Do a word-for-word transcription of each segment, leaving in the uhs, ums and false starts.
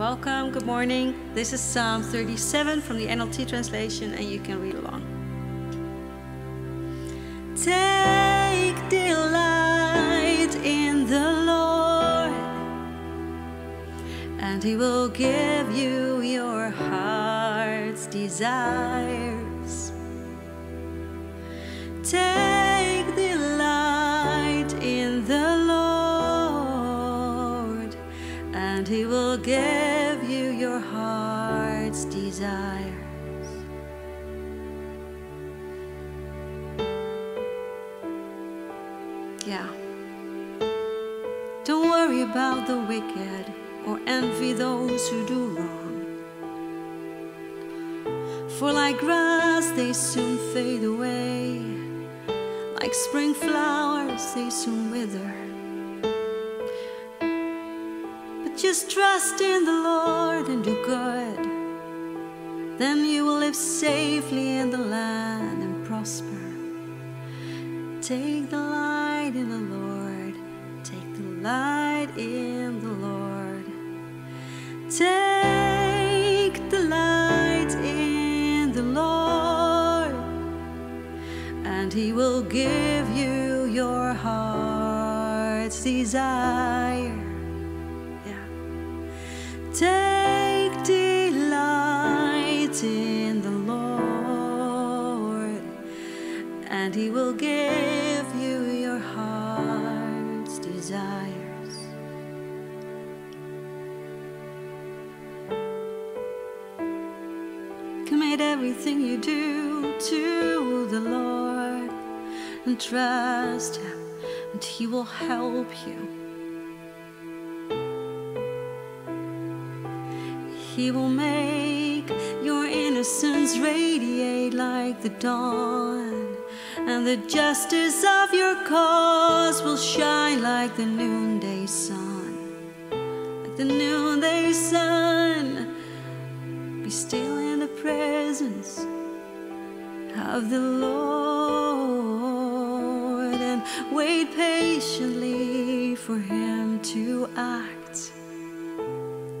Welcome, good morning. This is Psalm thirty-seven from the N L T translation, and you can read along. Take delight in the Lord, and He will give you your heart's desires. Take delight in the Lord, and He will give desires. Yeah. Don't worry about the wicked or envy those who do wrong. For like grass they soon fade away, like spring flowers they soon wither. But just trust in the Lord and do good. Then you will live safely in the land and prosper. Take the light in the Lord. Take the light in the Lord. Take the light in the Lord, and He will give you your heart's desire. Yeah. Take in the Lord, and He will give you your heart's desires. Commit everything you do to the Lord, and trust Him, and He will help you. He will make your innocence radiate like the dawn, and the justice of your cause will shine like the noonday sun. Like the noonday sun, be still in the presence of the Lord, and wait patiently for Him to act.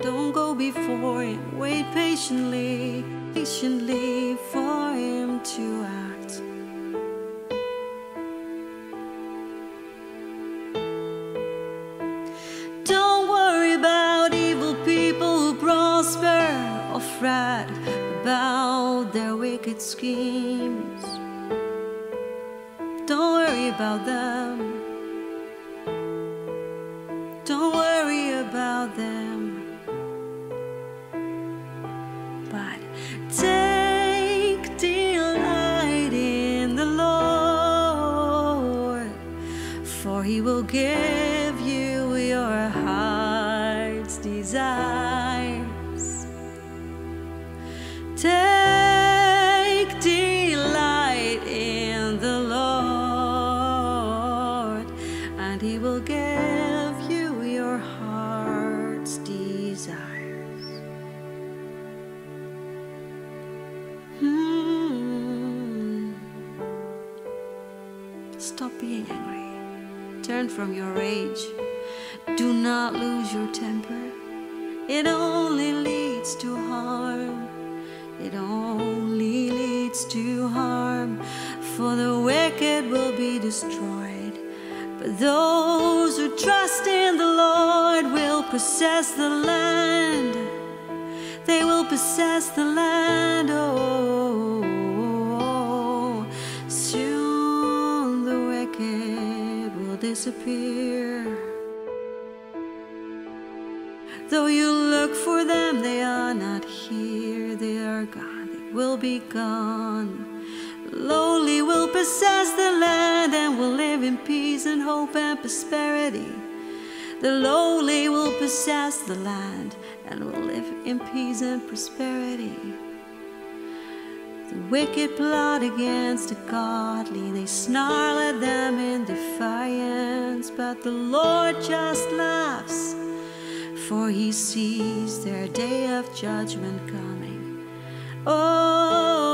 Don't go before Him, wait patiently, patiently for Him to act. Don't worry about evil people who prosper, or fret about their wicked schemes. Don't worry about them. Don't worry about them. But take delight in the Lord, for He will give you your heart's desires. Take delight in the Lord, and He will give you your heart's desires. Stop being angry. Turn from your rage. Do not lose your temper. It only leads to harm. It only leads to harm. For the wicked will be destroyed, but those who trust in the Lord will possess the land. They will possess the land. Oh, disappear. Though you look for them, they are not here. They are gone. They will be gone. The lowly will possess the land and will live in peace and hope and prosperity. The lowly will possess the land and will live in peace and prosperity. The wicked plot against the godly, they snarl at them in defiance. But the Lord just laughs, for He sees their day of judgment coming. Oh,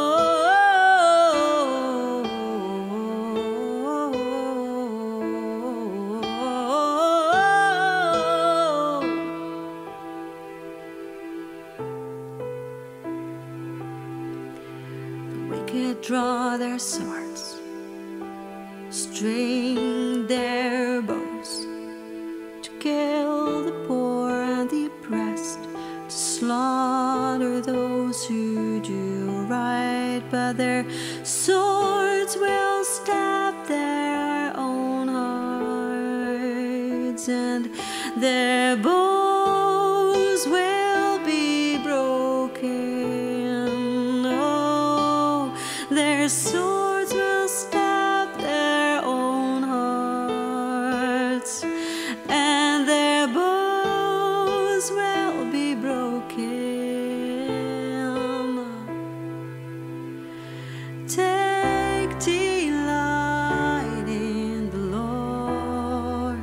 draw their swords, string their bows, to kill the poor and the oppressed, to slaughter those who do right, but their swords will stab their own hearts, and their bows will their swords will stab their own hearts, and their bows will be broken. Take delight in the Lord,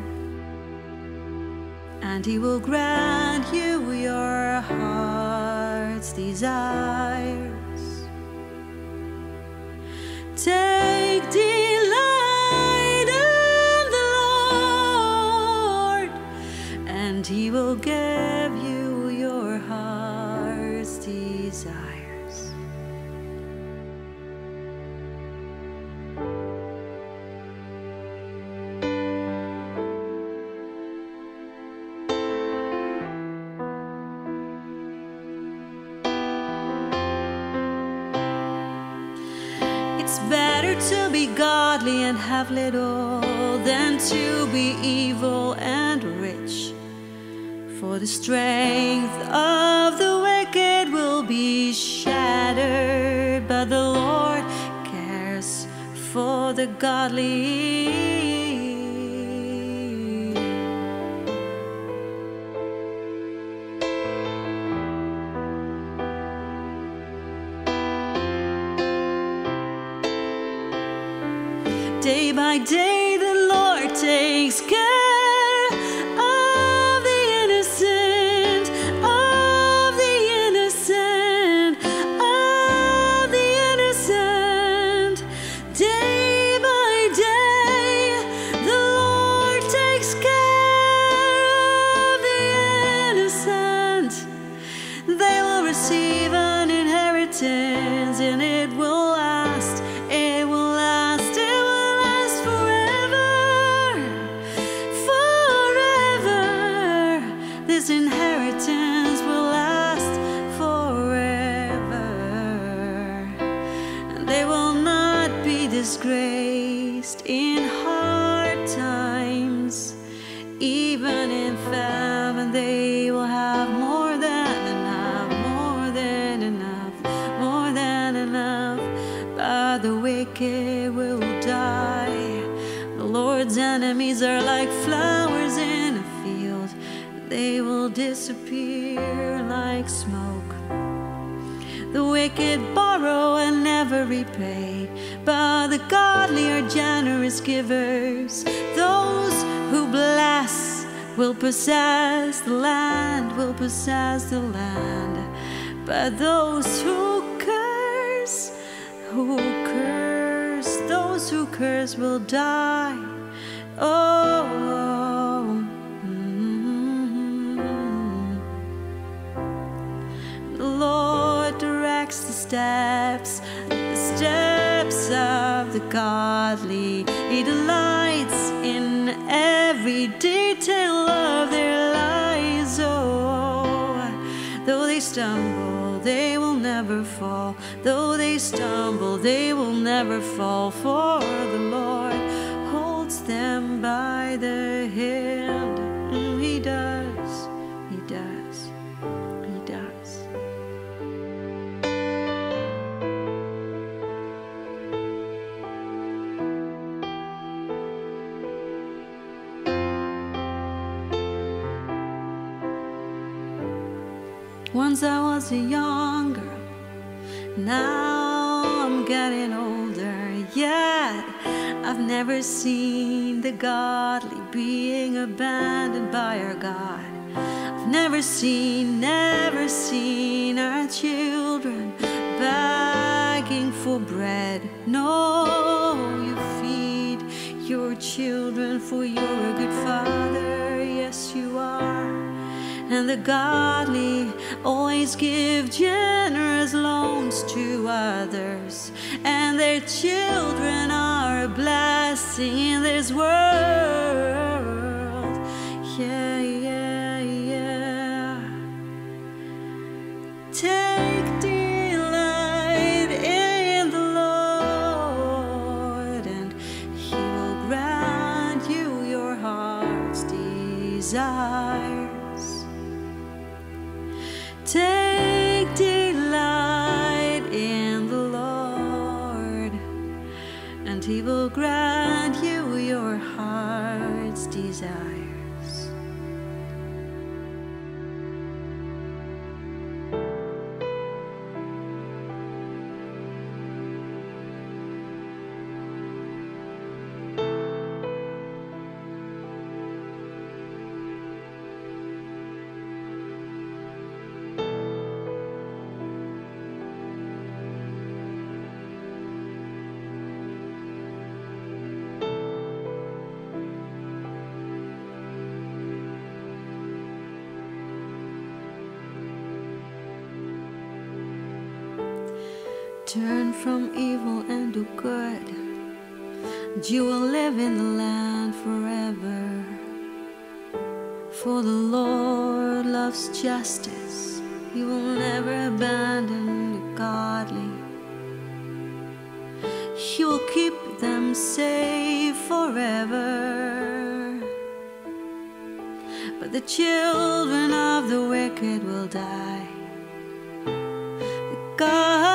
and He will grant you your heart's desire. Take delight in the Lord, and He will give you your heart's desires. It's better to be godly and have little than to be evil and rich. For the strength of the wicked will be shattered, but the Lord cares for the godly. Day by day the Lord takes care of the innocent, of the innocent, of the innocent. Day by day the Lord takes care of the innocent. They will receive an inheritance, and it will last. It will This inheritance will last forever, and they will not be disgraced in hard times. Even in famine, they will have more than enough, more than enough, more than enough. But the wicked will die. The Lord's enemies are like flowers in a field. They will disappear like smoke. The wicked borrow and never repay, but the godly are generous givers. Those who bless will possess the land, will possess the land. But those who curse, who curse, those who curse will die. Oh. The steps, the steps of the godly. He delights in every detail of their lives. Oh, though they stumble, they will never fall. Though they stumble, they will never fall. For the Lord holds them by the hand. Mm, he does, He does. Once I was a young girl, now I'm getting older, yet I've never seen the godly being abandoned by our God. I've never seen, never seen our children begging for bread. No, you feed your children, for you're a good father, yes you are. and the godly always give generous loans to others, and their children are a blessing in this world. Yeah, yeah, yeah. Take delight in the Lord, and He will grant you your heart's desire. Take delight in the Lord, and He will grant you your heart's desire. Turn from evil and do good, and you will live in the land forever. For the Lord loves justice, He will never abandon the godly. He will keep them safe forever, but the children of the wicked will die. The God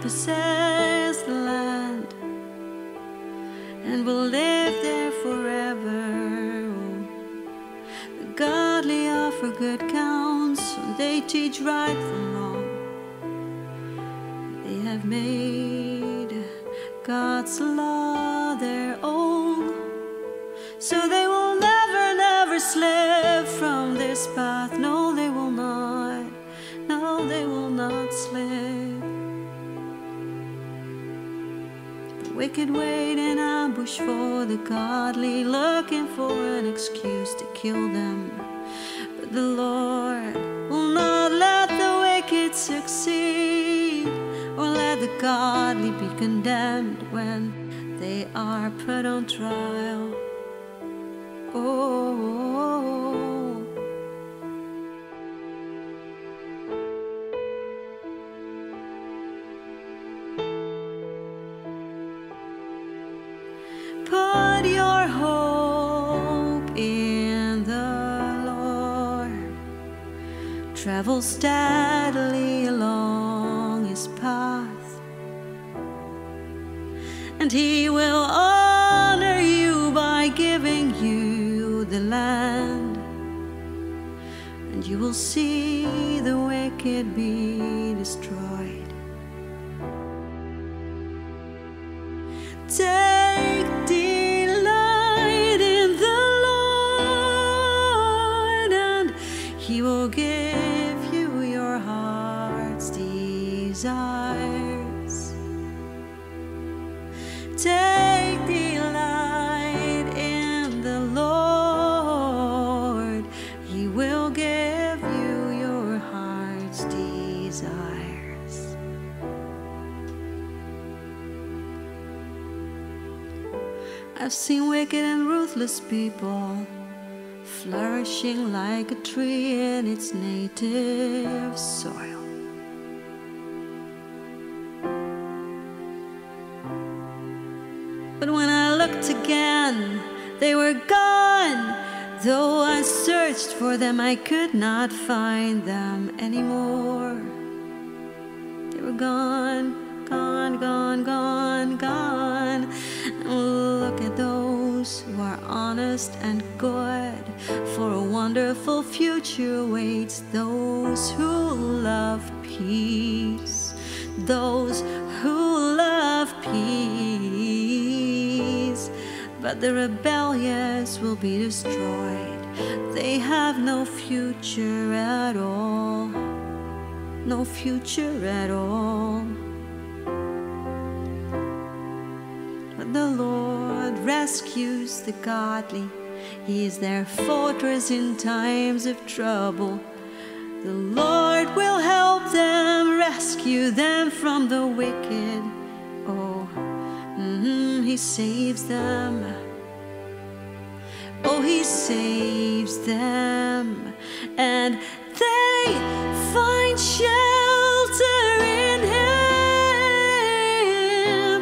possess the land and will live there forever. The godly offer good counsel, they teach right from wrong. They have made God's law their own, so they will never, never slip from this path. No, they will not. No, they will not slip. Wicked wait in ambush for the godly, looking for an excuse to kill them. But the Lord will not let the wicked succeed, or let the godly be condemned when they are put on trial. Oh. Put your hope in the Lord. Travel steadily along His path, and He will honor you by giving you the land. And you will see the wicked be destroyed. Take delight in the Lord, and He will give you your heart's desires. Take delight in the Lord, He will give you your heart's desires. I've seen wicked and ruthless people flourishing like a tree in its native soil. But when I looked again, they were gone. Though I searched for them, I could not find them anymore. They were gone, gone, gone, gone, gone. Look at those who are honest and good, for a wonderful future awaits those who love peace. Those who love peace. But the rebellious will be destroyed. They have no future at all. No future at all. The Lord rescues the godly He is their fortress in times of trouble. The Lord will help them, rescue them from the wicked. Oh, mm-hmm, He saves them. Oh, He saves them. And they find shelter in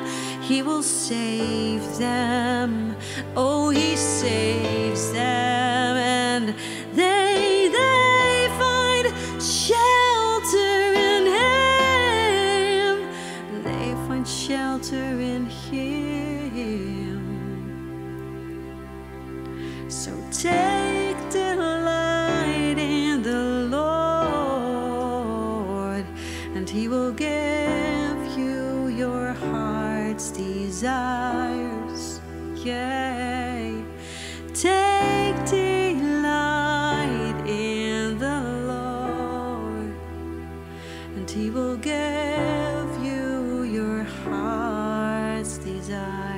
Him. He will save them. Oh, He saves them. And they, they find shelter in Him. They find shelter in Him. So take delight in the Lord, and He will give you your heart's desires. Yay. Take delight in the Lord, and He will give you your heart's desires.